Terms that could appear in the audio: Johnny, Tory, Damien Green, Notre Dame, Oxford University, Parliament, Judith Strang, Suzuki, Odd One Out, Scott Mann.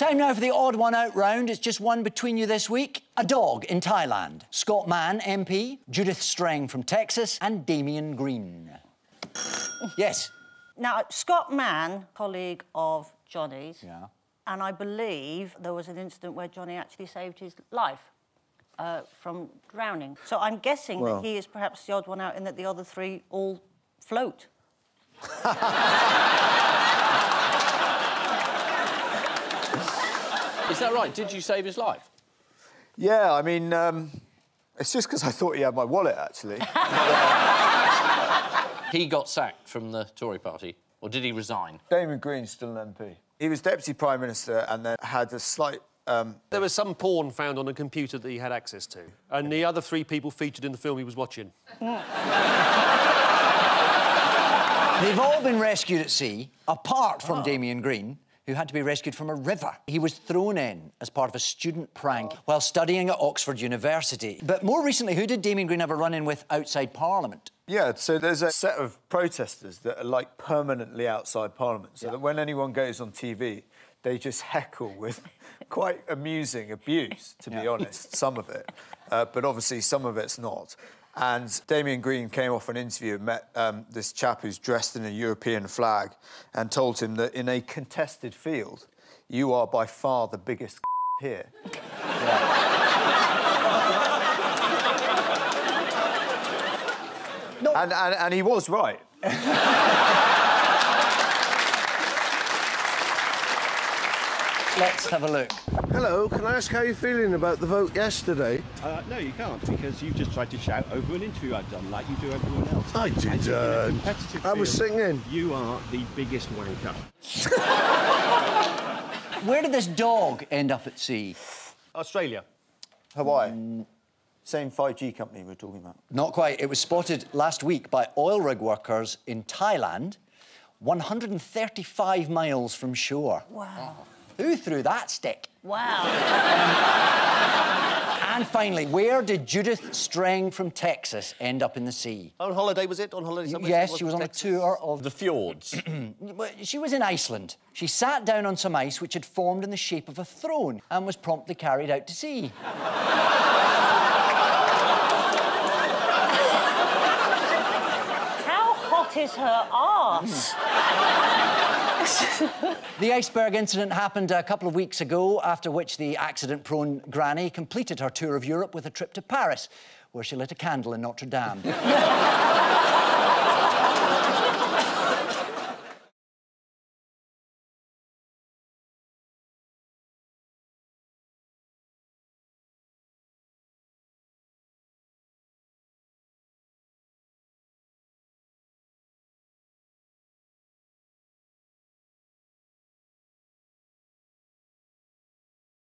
Time now for the odd one out round. It's just one between you this week. A dog in Thailand. Scott Mann, MP, Judith Strang from Texas and Damien Green. Yes? Now, Scott Mann, colleague of Johnny's, yeah. And I believe there was an incident where Johnny actually saved his life from drowning. So I'm guessing that he is perhaps the odd one out in that the other three all float. Is that right? Did you save his life? Yeah, I mean, it's just because I thought he had my wallet, actually. He got sacked from the Tory party, or did he resign? Damien Green's still an MP. He was Deputy Prime Minister and then had a slight... There was some porn found on a computer that he had access to, and the other three people featured in the film he was watching. They've all been rescued at sea, apart from Damien Green, who had to be rescued from a river. He was thrown in as part of a student prank while studying at Oxford University. But more recently, who did Damien Green have a run-in with outside Parliament? Yeah, so there's a set of protesters that are, like, permanently outside Parliament, so that when anyone goes on TV, they just heckle with quite amusing abuse, to be honest, some of it. But obviously, some of it's not. And Damien Green came off an interview and met this chap who's dressed in a European flag and told him that in a contested field, you are by far the biggest here. No. And he was right. Let's have a look. Hello, can I ask how you're feeling about the vote yesterday? No, you can't, because you've just tried to shout over an interview I've done, like you do everyone else. I did, I was singing. You are the biggest wanker. Where did this dog end up at sea? Australia. Hawaii. Same 5G company we're talking about. Not quite. It was spotted last week by oil rig workers in Thailand, 135 miles from shore. Wow. Oh. Who threw that stick? Wow. And finally, where did Judith Strang from Texas end up in the sea? On holiday, was it? On holiday somewhere? Yes, she was on a tour of... the fjords. She was in Iceland. She sat down on some ice which had formed in the shape of a throne and was promptly carried out to sea. How hot is her arse? The iceberg incident happened a couple of weeks ago, after which the accident-prone granny completed her tour of Europe with a trip to Paris, where she lit a candle in Notre Dame.